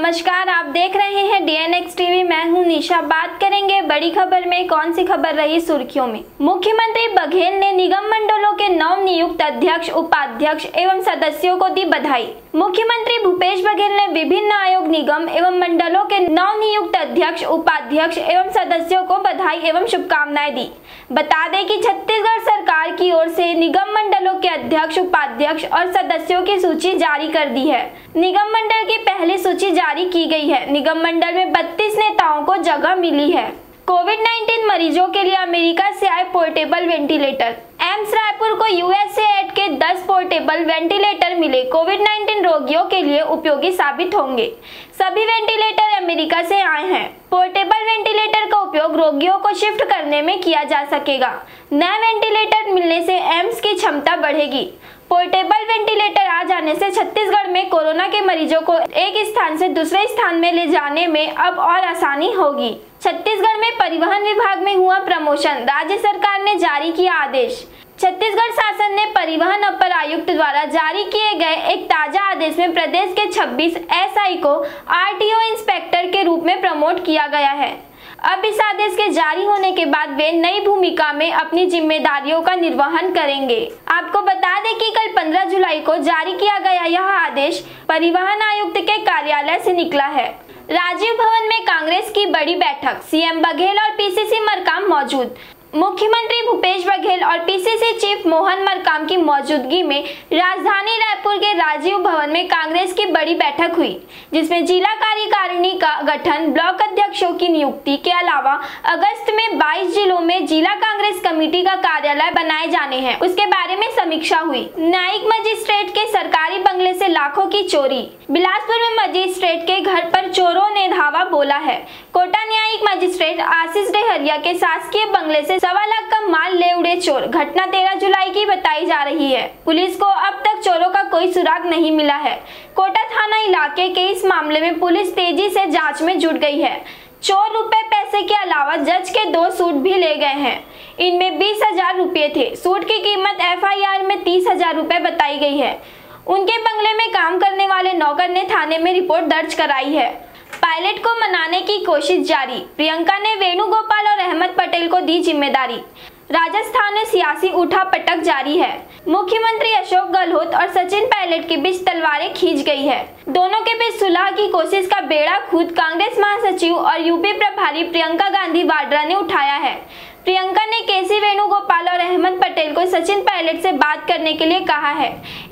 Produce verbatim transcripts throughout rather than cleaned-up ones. नमस्कार, आप देख रहे हैं डी एन एक्स टीवी। मैं हूं निशा। बात करेंगे बड़ी खबर में कौन सी खबर रही सुर्खियों में। मुख्यमंत्री बघेल ने निगम मंडलों के नव नियुक्त अध्यक्ष, उपाध्यक्ष एवं सदस्यों को दी बधाई। मुख्यमंत्री भूपेश बघेल ने विभिन्न आयोग, निगम एवं मंडलों के नव नियुक्त अध्यक्ष, उपाध्यक्ष एवं सदस्यों को बधाई एवं शुभकामनाएं दी। बता दें कि छत्तीसगढ़ सरकार की ओर से निगम मंडलों के अध्यक्ष, उपाध्यक्ष और सदस्यों की सूची जारी कर दी है। निगम मंडल की पहली सूची जारी की गई है। निगम मंडल में बत्तीस नेताओं को जगह मिली है। कोविड उन्नीस मरीजों के लिए अमेरिका से आए पोर्टेबल वेंटिलेटर। एम्स रायपुर को यूएसएड के दस पोर्टेबल वेंटिलेटर मिले, कोविड उन्नीस रोगियों के लिए उपयोगी साबित होंगे। सभी वेंटिलेटर अमेरिका से आए हैं। पोर्टेबल वेंटिलेटर का उपयोग रोगियों को शिफ्ट करने में किया जा सकेगा। नए वेंटिलेटर मिलने से एम्स की क्षमता बढ़ेगी। पोर्टेबल वेंटिलेटर आ जाने से छत्तीसगढ़ में कोरोना के मरीजों को एक स्थान से दूसरे स्थान में ले जाने में अब और आसानी होगी। छत्तीसगढ़ में परिवहन विभाग में हुआ प्रमोशन, राज्य सरकार ने जारी किया आदेश। छत्तीसगढ़ शासन ने परिवहन अपर आयुक्त द्वारा जारी किए गए एक ताजा आदेश में प्रदेश के छब्बीस एसआई को आरटीओ इंस्पेक्टर के रूप में प्रमोट किया गया है। अब इस आदेश के जारी होने के बाद वे नई भूमिका में अपनी जिम्मेदारियों का निर्वहन करेंगे। आपको बता दें कि कल पंद्रह जुलाई को जारी किया गया यह आदेश परिवहन आयुक्त के कार्यालय से निकला है। राजीव भवन में कांग्रेस की बड़ी बैठक, सीएम बघेल और पीसीसी मरकाम मौजूद। मुख्यमंत्री भूपेश बघेल और पीसीसी चीफ मोहन मरकाम की मौजूदगी में राजधानी रायपुर के राजीव भवन में कांग्रेस की बड़ी बैठक हुई, जिसमें जिला कार्यकारिणी का गठन, ब्लॉक अध्यक्षों की नियुक्ति के अलावा अगस्त में बाईस जिलों में जिला कांग्रेस कमेटी का कार्यालय बनाए जाने हैं, उसके बारे में समीक्षा हुई। न्यायिक मजिस्ट्रेट के सरकारी बंगले से लाखों की चोरी। बिलासपुर में मजिस्ट्रेट के घर पर चोरों ने धावा बोला है। कोटा न्यायिक मजिस्ट्रेट आशीष डेहरिया के शासकीय बंगले से सवा लाख का माल ले उड़े चोर। घटना तेरह जुलाई की बताई जा रही है। पुलिस को अब तक चोरों का कोई सुराग नहीं मिला है। कोटा थाना इलाके के इस मामले में पुलिस तेजी से जांच में जुट गई है। चोर रुपए पैसे के अलावा जज के दो सूट भी ले गए हैं। इनमें बीस हजार रुपये थे। सूट की कीमत एफआईआर में तीस हजार रुपये बताई गई है। उनके बंगले में काम करने वाले नौकर ने थाने में रिपोर्ट दर्ज कराई है। पायलट को मनाने की कोशिश जारी। प्रियंका ने वेणुगोपाल और अहमद पटेल को दी जिम्मेदारी। राजस्थान में सियासी उठापटक जारी है। मुख्यमंत्री अशोक गहलोत और सचिन पायलट के बीच तलवारें खींच गई है। दोनों के बीच सुलह की कोशिश का बेड़ा खुद कांग्रेस महासचिव और यूपी प्रभारी प्रियंका गांधी वाड्रा ने उठाया है। प्रियंका ने के सी वेणुगोपाल और अहमद पटेल को सचिन पायलट से बात करने के लिए कहा है।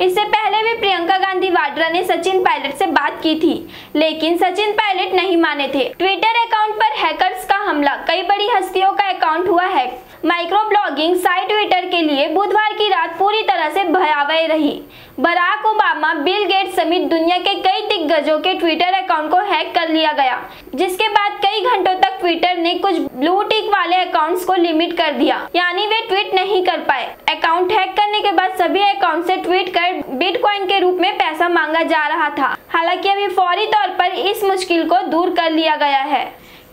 इससे पहले भी प्रियंका गांधी वाड्रा ने सचिन पायलट से बात की थी, लेकिन सचिन पायलट नहीं माने थे। ट्विटर अकाउंट पर हैकर्स का हमला, कई बड़ी हस्तियों का अकाउंट हुआ है। माइक्रो ब्लॉगिंग साइट ट्विटर के लिए बुधवार की रात पूरी तरह से भयावह रही। बराक ओबामा, बिल गेट समेत दुनिया के कई दिग्गजों के ट्विटर अकाउंट को हैक कर लिया गया, जिसके बाद कई घंटों तक ट्विटर ने कुछ ब्लू टिक वाले अकाउंट्स को लिमिट कर दिया, यानी वे ट्वीट नहीं कर पाए। अकाउंट हैक करने के बाद सभी अकाउंट से ट्वीट कर बिटकॉइन के रूप में पैसा मांगा जा रहा था। हालांकि अभी फौरी तौर पर इस मुश्किल को दूर कर लिया गया है।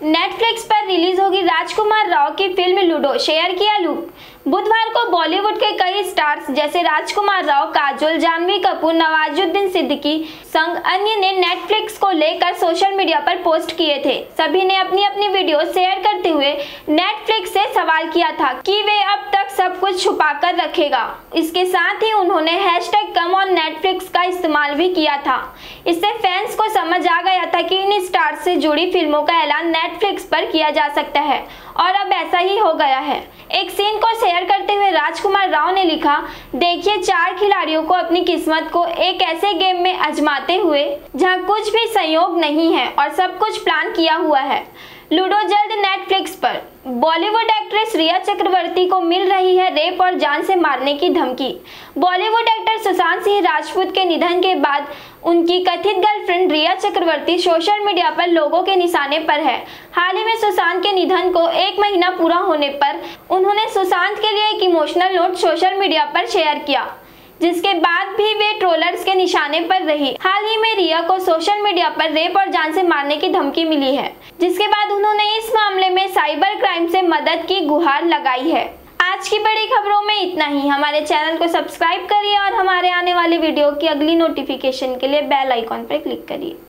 नेटफ्लिक्स पर रिलीज होगी राजकुमार राव की फिल्म लूडो, शेयर किया लुक। बुधवार को बॉलीवुड के कई स्टार्स जैसे राजकुमार राव, काजोल, जानवी कपूर, नवाजुद्दीन सिद्दीकी संग अन्य ने नेटफ्लिक्स को लेकर सोशल मीडिया पर पोस्ट किए थे। सभी ने अपनी अपनी वीडियो शेयर करते हुए नेटफ्लिक्स से सवाल किया था कि वे अब तक सब कुछ छुपा कर रखेगा। इसके साथ ही उन्होंने हैशटैग कम ऑन नेटफ्लिक्स का इस्तेमाल भी किया था। इससे फैंस को समझ आ गया था कि इन स्टार्स से जुड़ी फिल्मों का ऐलान नेटफ्लिक्स पर किया जा सकता है, और अब ऐसा ही हो गया है। एक सीन को शेयर करते हुए राजकुमार राव ने लिखा, देखिए चार खिलाड़ियों को अपनी किस्मत को एक ऐसे गेम में आजमाते हुए जहां कुछ भी संयोग नहीं है और सब कुछ प्लान किया हुआ है। लूडो जल्द नेटफ्लिक्स पर। बॉलीवुड एक्ट्रेस रिया चक्रवर्ती को मिल रही है रेप और जान से मारने की धमकी। बॉलीवुड एक्टर सुशांत सिंह राजपूत के निधन के बाद उनकी कथित girlfriend Rhea Chakraborty social media पर लोगों के निशाने पर है। हाल ही में सुशांत के निधन को एक महीना पूरा होने पर उन्होंने सुशांत के लिए एक emotional note social media share शेयर किया, जिसके बाद भी वे ट्रोलर्स के निशाने पर रही। हाल ही में रिया को सोशल मीडिया पर रेप और जान से मारने की धमकी मिली है, जिसके बाद उन्होंने इस मामले में साइबर क्राइम से मदद की गुहार लगाई है। आज की बड़ी खबरों में इतना ही। हमारे चैनल को सब्सक्राइब करिए और हमारे आने वाले वीडियो की अगली नोटिफिकेशन के लिए बेल आइकॉन पर क्लिक करिए।